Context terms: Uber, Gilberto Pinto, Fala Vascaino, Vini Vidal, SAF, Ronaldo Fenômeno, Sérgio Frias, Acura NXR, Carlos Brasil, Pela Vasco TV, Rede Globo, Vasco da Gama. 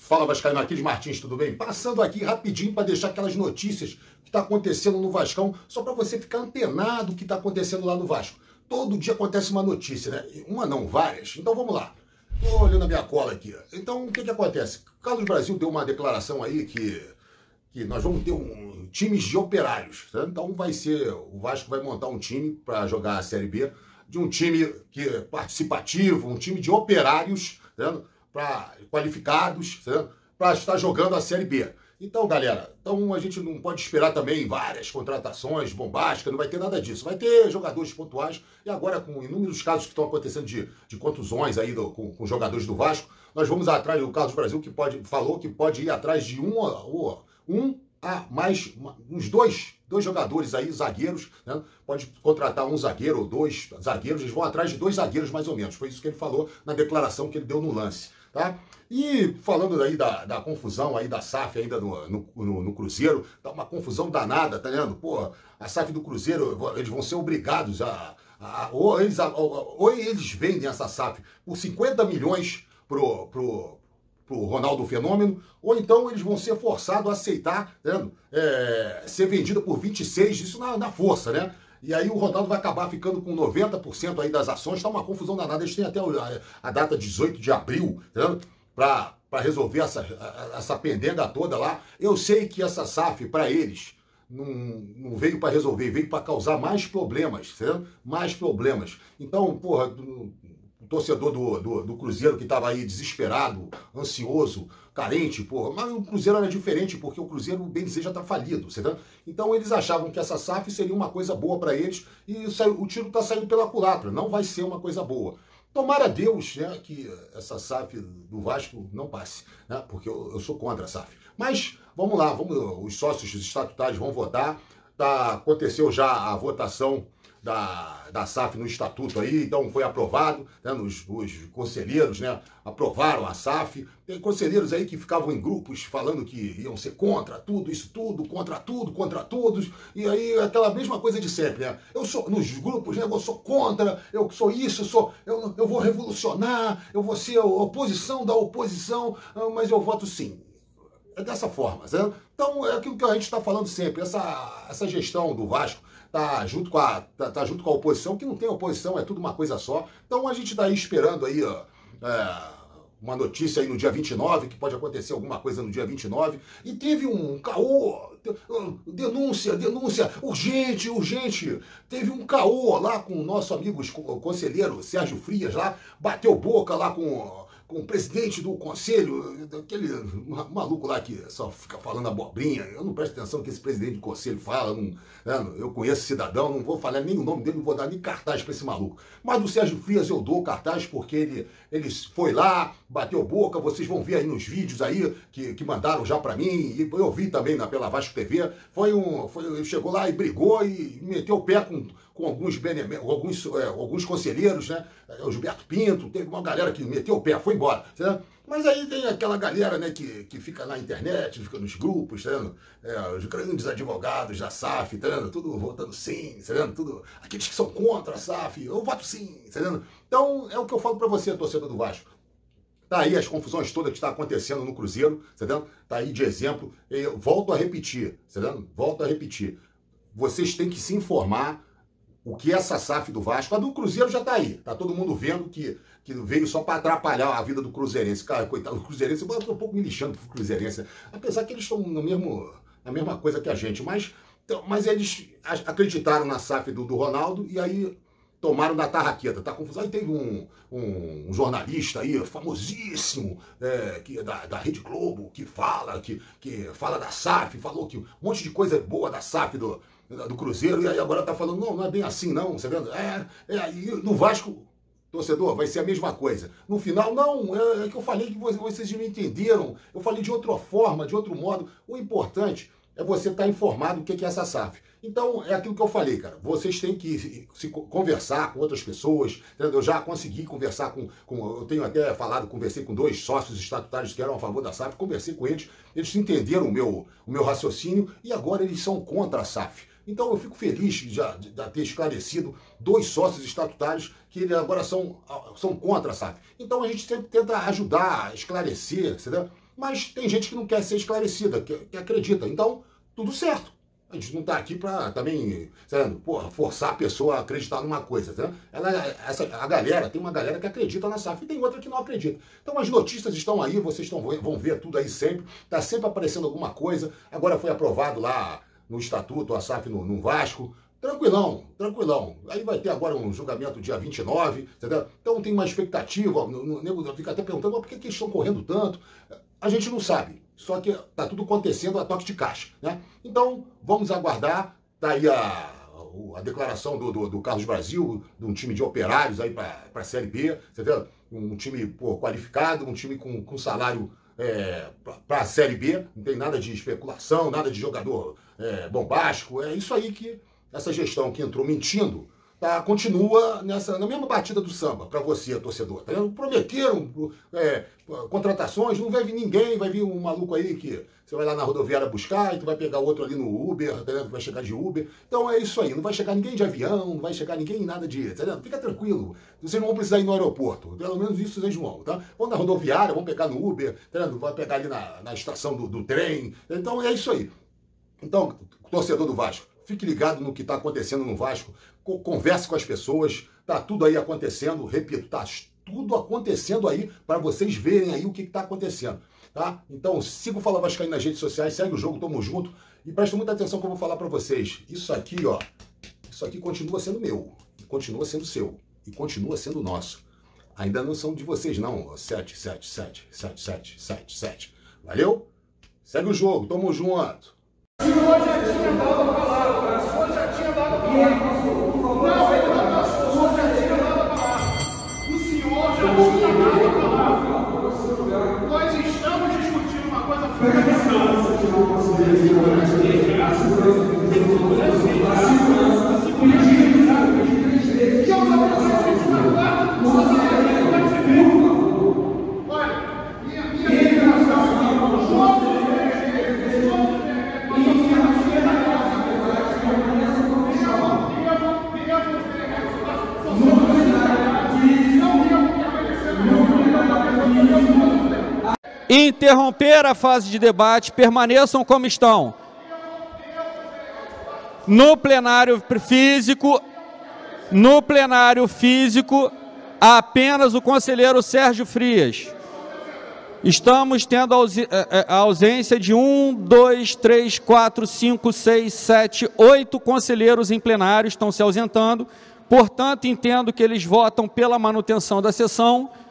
Fala Vascaino, aqui de Martins, tudo bem? Passando aqui rapidinho para deixar aquelas notícias que está acontecendo no Vascão, só para você ficar antenado o que está acontecendo lá no Vasco. Todo dia acontece uma notícia, né? Uma não, várias. Então vamos lá. Estou olhando a minha cola aqui. Então o que que acontece? O Carlos Brasil deu uma declaração aí que nós vamos ter times de operários. Tá? Então o Vasco vai montar um time para jogar a Série B, de um time que é participativo, um time de operários, tá vendo? Qualificados, para estar jogando a Série B. Então, galera, a gente não pode esperar também várias contratações bombásticas, não vai ter nada disso. Vai ter jogadores pontuais e agora, com inúmeros casos que estão acontecendo de contusões aí com jogadores do Vasco, nós vamos atrás do Carlos Brasil, que falou que pode ir atrás de uns dois jogadores aí, zagueiros, né? Pode contratar um zagueiro ou dois zagueiros, eles vão atrás de dois zagueiros mais ou menos. Foi isso que ele falou na declaração que ele deu no lance. Tá? E falando aí da confusão aí da SAF ainda no Cruzeiro, tá uma confusão danada, tá vendo? Pô, a SAF do Cruzeiro, eles vão ser obrigados ou eles vendem essa SAF por 50 milhões pro Ronaldo Fenômeno, ou então eles vão ser forçados a aceitar, tá vendo? Ser vendida por 26, isso na força, né? E aí o Ronaldo vai acabar ficando com 90% aí das ações. Tá uma confusão danada. Eles têm até a data 18 de abril, tá, para resolver essa pendenga toda lá. Eu sei que essa SAF, para eles, não veio para resolver, veio para causar mais problemas, tá? Mais problemas. Então, porra, o torcedor do Cruzeiro que estava aí desesperado, ansioso, carente, porra. Mas o Cruzeiro era diferente, porque o Cruzeiro, bem dizer, já está falido, certo? Então eles achavam que essa SAF seria uma coisa boa para eles e o tiro está saindo pela culatra, não vai ser uma coisa boa. Tomara a Deus, né, que essa SAF do Vasco não passe, né, porque eu sou contra a SAF. Mas vamos lá, os sócios estatutários vão votar, tá, aconteceu já a votação da SAF no estatuto aí, então foi aprovado, né, os conselheiros, né, aprovaram a SAF. Tem conselheiros aí que ficavam em grupos falando que iam ser contra tudo, isso tudo, contra tudo, contra todos, e aí aquela mesma coisa de sempre, né, eu sou, nos grupos, né, eu sou contra, eu sou isso, eu vou revolucionar, eu vou ser a oposição da oposição, mas eu voto sim. É dessa forma, né? Então é aquilo que a gente está falando sempre, essa gestão do Vasco está junto com a oposição, que não tem oposição, é tudo uma coisa só. Então a gente está aí esperando aí, ó, uma notícia aí no dia 29, que pode acontecer alguma coisa no dia 29. E teve um caô, denúncia, urgente. Teve um caô lá com o nosso amigo o conselheiro Sérgio Frias lá, bateu boca lá com o presidente do conselho, aquele maluco lá que só fica falando abobrinha. Eu não presto atenção no que esse presidente do conselho fala, eu conheço cidadão, não vou falar nem o nome dele, não vou dar nem cartaz para esse maluco. Mas do Sérgio Frias eu dou cartaz, porque ele foi lá, bateu boca, vocês vão ver aí nos vídeos aí que mandaram já para mim, e eu vi também na Pela Vasco TV, ele chegou lá e brigou e meteu o pé com alguns conselheiros, né? O Gilberto Pinto, teve uma galera que meteu o pé, foi embora, tá? Mas aí tem aquela galera, né, que fica na internet, fica nos grupos, tá vendo? Os grandes advogados da SAF, tá vendo? Tudo votando sim, tá vendo? Tudo, aqueles que são contra a SAF, eu voto sim, tá vendo? Então é o que eu falo para você, torcedor do Vasco. Tá aí as confusões todas que está acontecendo no Cruzeiro, tá vendo? Tá aí de exemplo. Eu volto a repetir, tá vendo? Volto a repetir. Vocês têm que se informar o que é essa SAF do Vasco. A do Cruzeiro já tá aí. Tá todo mundo vendo que veio só para atrapalhar a vida do cruzeirense. Cara, coitado do cruzeirense, eu tô um pouco me lixando pro cruzeirense, né? Apesar que eles estão na mesma coisa que a gente. Mas eles acreditaram na SAF do Ronaldo e aí tomaram da tarraqueta, tá confusão. Aí teve um jornalista aí, famosíssimo, da Rede Globo, que fala da SAF, falou que um monte de coisa boa da SAF do do Cruzeiro, e aí agora tá falando, não, não é bem assim não, você vendo? E no Vasco, torcedor, vai ser a mesma coisa. No final, não, é que eu falei que vocês não entenderam, eu falei de outra forma, de outro modo. O importante é você estar informado do que é essa SAF. Então, é aquilo que eu falei, cara. Vocês têm que se conversar com outras pessoas, entendeu? Eu já consegui conversar eu tenho até falado, conversei com dois sócios estatutários que eram a favor da SAF, conversei com eles, eles entenderam o meu raciocínio e agora eles são contra a SAF. Então, eu fico feliz de já ter esclarecido dois sócios estatutários que eles agora são contra a SAF. Então, a gente tenta ajudar, esclarecer, entendeu? Mas tem gente que não quer ser esclarecida, que acredita. Então, tudo certo. A gente não está aqui para também, sabe, forçar a pessoa a acreditar numa coisa. Sabe? Tem uma galera que acredita na SAF e tem outra que não acredita. Então as notícias estão aí, vocês vão ver tudo aí sempre. Está sempre aparecendo alguma coisa. Agora foi aprovado lá no Estatuto, a SAF no Vasco. Tranquilão, tranquilão. Aí vai ter agora um julgamento dia 29, entendeu? Então tem uma expectativa, o nego fica até perguntando, mas por que eles estão correndo tanto? A gente não sabe, só que tá tudo acontecendo a toque de caixa, né? Então, vamos aguardar, tá aí a declaração do Carlos Brasil, de um time de operários aí pra Série B, entendeu? Um time qualificado, um time com salário... para a Série B, não tem nada de especulação, nada de jogador bombástico, é isso aí que essa gestão que entrou mentindo, tá, continua na mesma batida do samba, para você, torcedor, tá vendo? Prometeram contratações, não vai vir ninguém, vai vir um maluco aí que você vai lá na rodoviária buscar e tu vai pegar outro ali no Uber, tá vendo? Vai chegar de Uber, então é isso aí, não vai chegar ninguém de avião, não vai chegar ninguém nada de, tá vendo? Fica tranquilo, vocês não vão precisar ir no aeroporto, pelo menos isso vocês vão, tá? Vão na rodoviária, vão pegar no Uber, tá vendo? Vai pegar ali na estação do trem, então é isso aí. Então, torcedor do Vasco, fique ligado no que está acontecendo no Vasco, converse com as pessoas, tá tudo aí acontecendo, repito, tá tudo acontecendo aí para vocês verem aí o que está acontecendo, tá? Então siga o Fala Vascaino nas redes sociais, segue o jogo, tamo junto e presta muita atenção que eu vou falar para vocês. Isso aqui, ó, isso aqui continua sendo meu, continua sendo seu e continua sendo nosso. Ainda não são de vocês não, 777. Valeu? Segue o jogo, tamo junto. Nós estamos discutindo uma coisa Interromper a fase de debate, permaneçam como estão. No plenário físico, apenas o conselheiro Sérgio Frias. Estamos tendo a ausência de 8 conselheiros em plenário, estão se ausentando. Portanto, entendo que eles votam pela manutenção da sessão.